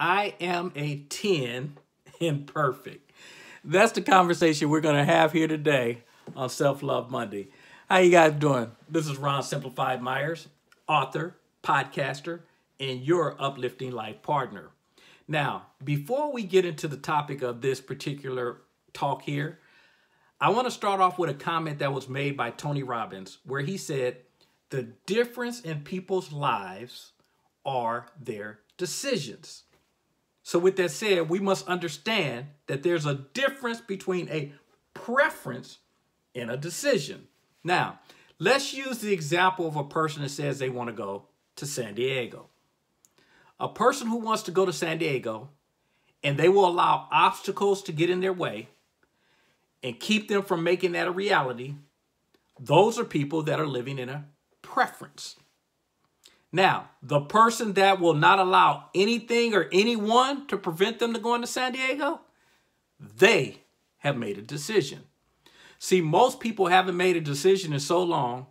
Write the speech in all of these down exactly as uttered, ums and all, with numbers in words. I am a ten and perfect. That's the conversation we're going to have here today on Self Love Monday. How you guys doing? This is Ron Simplified Myers, author, podcaster, and your uplifting life partner. Now, before we get into the topic of this particular talk here, I want to start off with a comment that was made by Tony Robbins, where he said, "The difference in people's lives are their decisions." So with that said, we must understand that there's a difference between a preference and a decision. Now, let's use the example of a person that says they want to go to San Diego. A person who wants to go to San Diego, and they will allow obstacles to get in their way and keep them from making that a reality, those are people that are living in a preference. Now, the person that will not allow anything or anyone to prevent them from going to San Diego, they have made a decision. See, most people haven't made a decision in so long,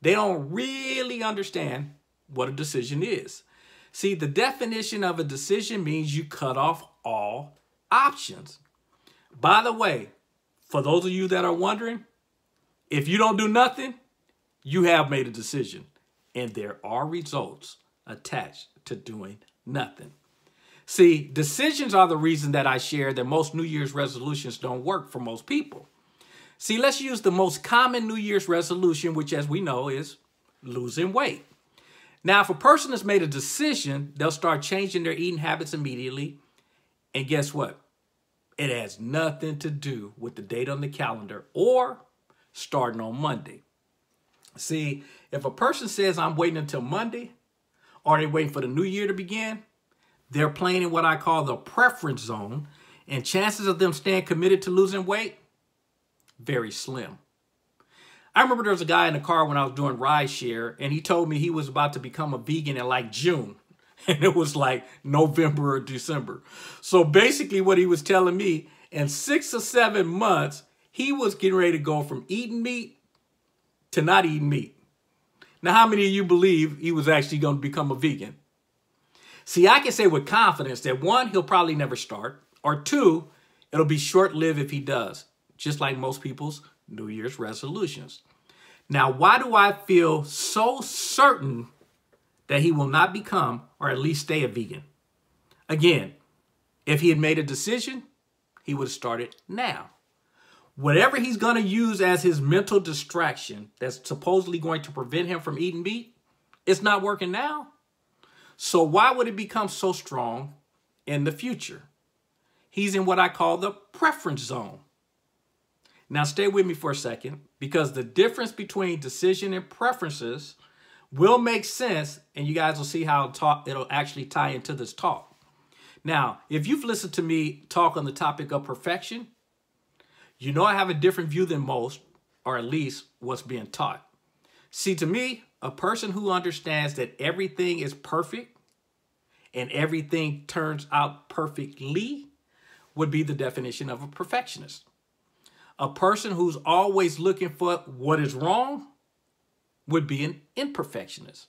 they don't really understand what a decision is. See, the definition of a decision means you cut off all options. By the way, for those of you that are wondering, if you don't do nothing, you have made a decision. And there are results attached to doing nothing. See, decisions are the reason that I share that most New Year's resolutions don't work for most people. See, let's use the most common New Year's resolution, which as we know is losing weight. Now, if a person has made a decision, they'll start changing their eating habits immediately. And guess what? It has nothing to do with the date on the calendar or starting on Monday. See, if a person says, I'm waiting until Monday, or they're waiting for the new year to begin, they're playing in what I call the preference zone, and chances of them staying committed to losing weight, very slim. I remember there was a guy in the car when I was doing rideshare, and he told me he was about to become a vegan in like June, and it was like November or December. So basically what he was telling me, in six or seven months, he was getting ready to go from eating meat to not eating meat. Now, how many of you believe he was actually going to become a vegan? See, I can say with confidence that one, he'll probably never start, or two, it'll be short-lived if he does, just like most people's New Year's resolutions. Now, why do I feel so certain that he will not become or at least stay a vegan? Again, if he had made a decision, he would have started now. Whatever he's going to use as his mental distraction that's supposedly going to prevent him from eating meat, it's not working now. So why would it become so strong in the future? He's in what I call the preference zone. Now, stay with me for a second, because the difference between decision and preferences will make sense, and you guys will see how it'll, talk, it'll actually tie into this talk. Now, if you've listened to me talk on the topic of perfection, you know I have a different view than most, or at least what's being taught. See, to me, a person who understands that everything is perfect and everything turns out perfectly would be the definition of a perfectionist. A person who's always looking for what is wrong would be an imperfectionist.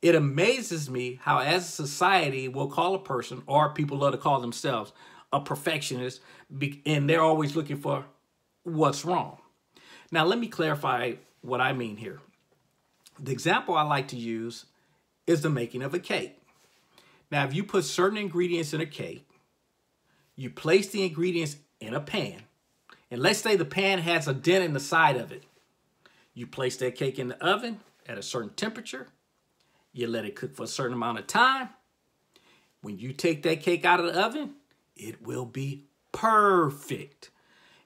It amazes me how as a society we'll call a person, or people love to call themselves, a perfectionist, and they're always looking for what's wrong. Now, let me clarify what I mean here. The example I like to use is the making of a cake. Now, if you put certain ingredients in a cake, you place the ingredients in a pan, and let's say the pan has a dent in the side of it. You place that cake in the oven at a certain temperature. You let it cook for a certain amount of time. When you take that cake out of the oven, it will be perfect.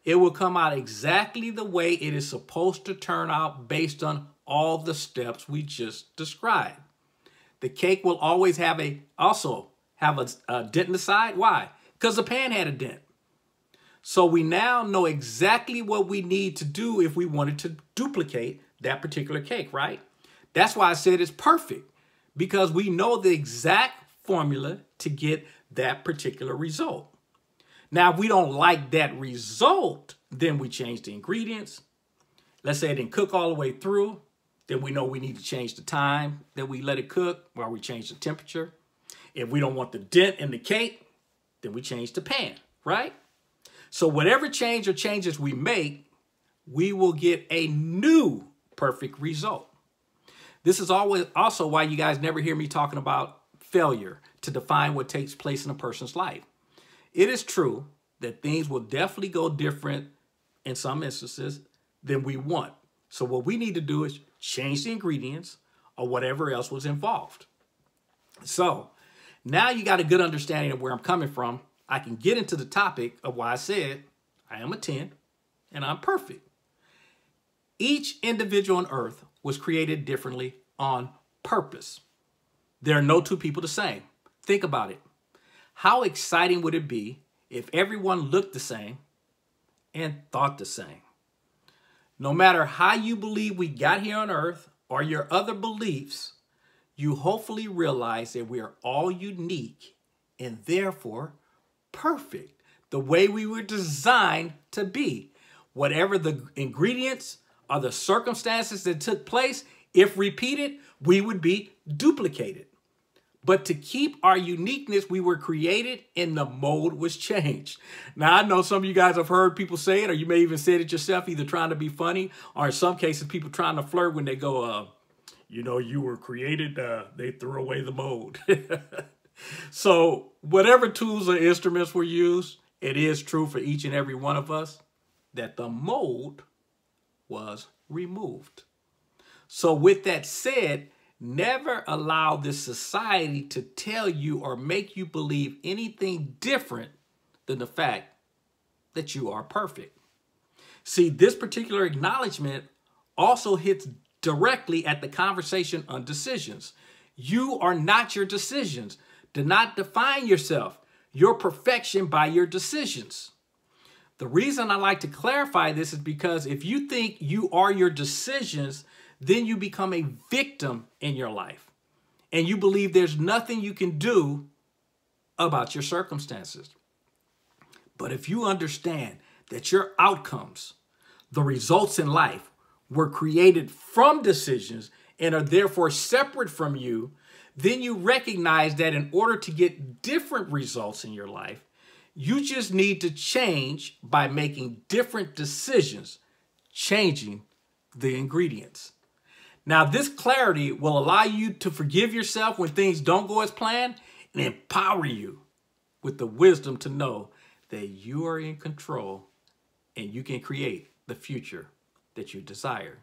It will come out exactly the way it is supposed to turn out based on all the steps we just described. The cake will always have a, also have a, a dent in the side. Why? Because the pan had a dent. So we now know exactly what we need to do if we wanted to duplicate that particular cake, right? That's why I said it's perfect, because we know the exact formula to get that particular result. Now, if we don't like that result, then we change the ingredients. Let's say it didn't cook all the way through. Then we know we need to change the time that we let it cook, or we change the temperature. If we don't want the dent in the cake, then we change the pan, right? So whatever change or changes we make, we will get a new perfect result. This is always also why you guys never hear me talking about failure to define what takes place in a person's life. It is true that things will definitely go different in some instances than we want. So what we need to do is change the ingredients or whatever else was involved. So now you got a good understanding of where I'm coming from. I can get into the topic of why I said I am a ten and I'm perfect. Each individual on earth was created differently on purpose. There are no two people the same. Think about it. How exciting would it be if everyone looked the same and thought the same? No matter how you believe we got here on earth or your other beliefs, you hopefully realize that we are all unique and therefore perfect, the way we were designed to be. Whatever the ingredients or the circumstances that took place, if repeated, we would be duplicated. But to keep our uniqueness, we were created and the mold was changed. Now, I know some of you guys have heard people say it, or you may even say it yourself, either trying to be funny, or in some cases, people trying to flirt when they go, uh, you know, you were created, uh, they threw away the mold. So whatever tools or instruments were used, it is true for each and every one of us that the mold was removed. So with that said, never allow this society to tell you or make you believe anything different than the fact that you are perfect. See, this particular acknowledgement also hits directly at the conversation on decisions. You are not your decisions. Do not define yourself, your perfection, by your decisions. The reason I like to clarify this is because if you think you are your decisions, then you become a victim in your life and you believe there's nothing you can do about your circumstances. But if you understand that your outcomes, the results in life, were created from decisions and are therefore separate from you, then you recognize that in order to get different results in your life, you just need to change by making different decisions, changing the ingredients. Now, this clarity will allow you to forgive yourself when things don't go as planned and empower you with the wisdom to know that you are in control and you can create the future that you desire.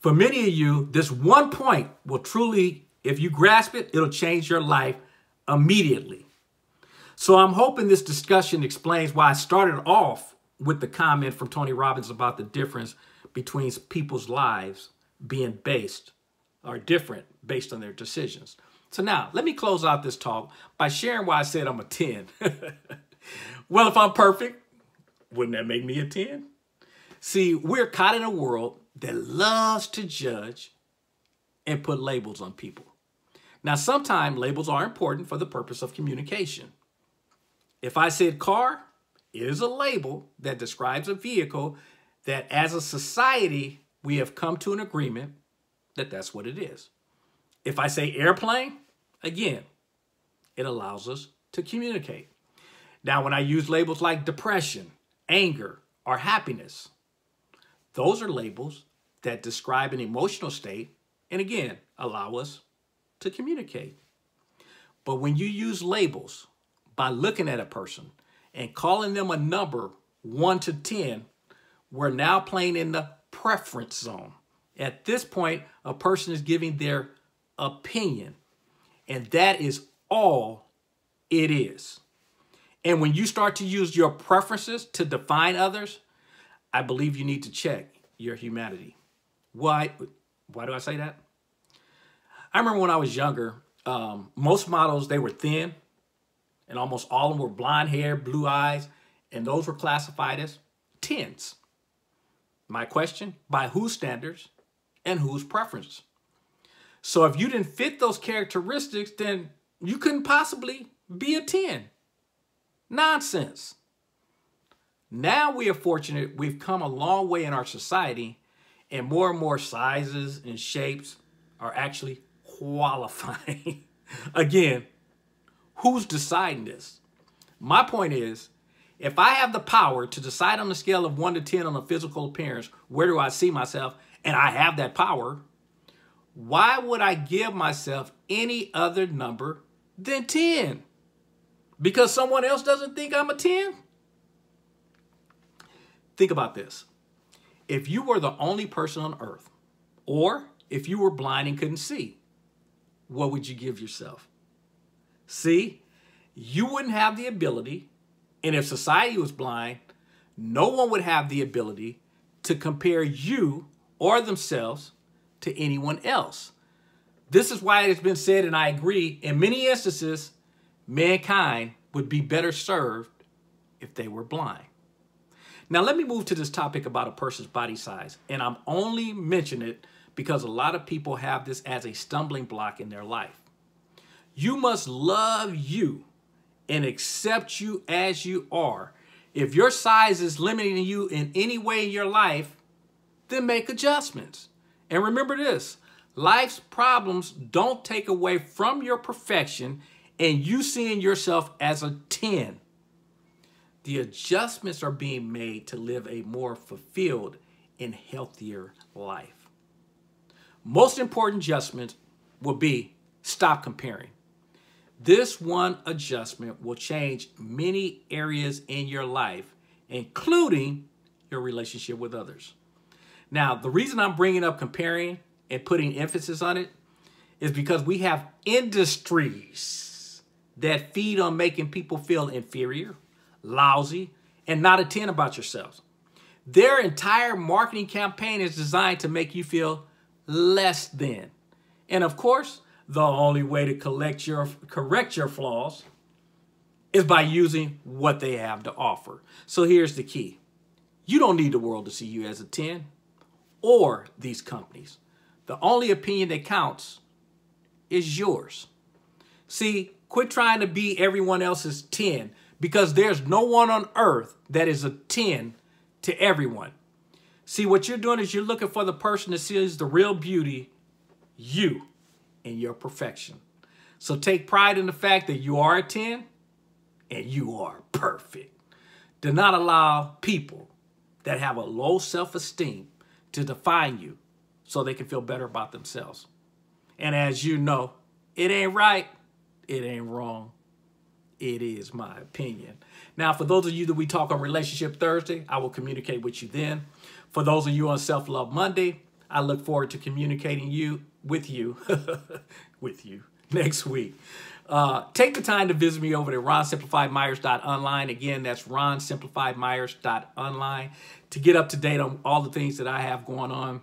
For many of you, this one point will truly, if you grasp it, it'll change your life immediately. So I'm hoping this discussion explains why I started off with the comment from Tony Robbins about the difference between people's lives being based or different based on their decisions. So now let me close out this talk by sharing why I said I'm a ten. Well, if I'm perfect, wouldn't that make me a ten? See, we're caught in a world that loves to judge and put labels on people. Now, sometimes labels are important for the purpose of communication. If I said car, it is a label that describes a vehicle that as a society, we have come to an agreement that that's what it is. If I say airplane, again, it allows us to communicate. Now, when I use labels like depression, anger, or happiness, those are labels that describe an emotional state and, again, allow us to communicate. But when you use labels by looking at a person and calling them a number one to ten, we're now playing in the preference zone. At this point, a person is giving their opinion, and that is all it is. And when you start to use your preferences to define others, I believe you need to check your humanity. Why? Why do I say that? I remember when I was younger, um, most models, they were thin, and almost all of them were blonde hair, blue eyes, and those were classified as tens. My question, by whose standards and whose preference? So if you didn't fit those characteristics, then you couldn't possibly be a ten. Nonsense. Now we are fortunate we've come a long way in our society and more and more sizes and shapes are actually qualifying. Again, Who's deciding this? My point is, if I have the power to decide on a scale of one to ten on a physical appearance, where do I see myself, and I have that power, why would I give myself any other number than ten? Because someone else doesn't think I'm a ten? Think about this. If you were the only person on earth, or if you were blind and couldn't see, what would you give yourself? See, you wouldn't have the ability, and if society was blind, no one would have the ability to compare you or themselves to anyone else. This is why it's been said, and I agree, in many instances, mankind would be better served if they were blind. Now, let me move to this topic about a person's body size, and I'm only mentioning it because a lot of people have this as a stumbling block in their life. You must love you and accept you as you are. If your size is limiting you in any way in your life, then make adjustments. And remember this, life's problems don't take away from your perfection and you seeing yourself as a ten. The adjustments are being made to live a more fulfilled and healthier life. Most important adjustment will be stop comparing. This one adjustment will change many areas in your life, including your relationship with others. Now, the reason I'm bringing up comparing and putting emphasis on it is because we have industries that feed on making people feel inferior, lousy, and not a ten about yourselves. Their entire marketing campaign is designed to make you feel less than. And of course, the only way to collect your, correct your flaws is by using what they have to offer. So here's the key. You don't need the world to see you as a ten or these companies. The only opinion that counts is yours. See, quit trying to be everyone else's ten, because there's no one on earth that is a ten to everyone. See, what you're doing is you're looking for the person that sees the real beauty, you, and your perfection. So take pride in the fact that you are a ten and you are perfect. Do not allow people that have a low self-esteem to define you so they can feel better about themselves. And as you know, it ain't right, it ain't wrong. It is my opinion. Now, for those of you that we talk on Relationship Thursday, I will communicate with you then. For those of you on Self Love Monday, I look forward to communicating you with you, with you next week. Uh, take the time to visit me over at ron simplified myers dot online. Again, that's ron simplified myers dot online to get up to date on all the things that I have going on.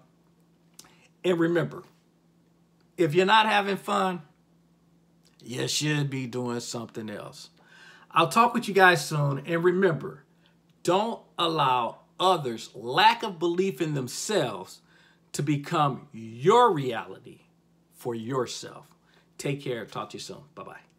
And remember, if you're not having fun, you should be doing something else. I'll talk with you guys soon. And remember, don't allow others' lack of belief in themselves to become your reality for yourself. Take care. Talk to you soon. Bye-bye.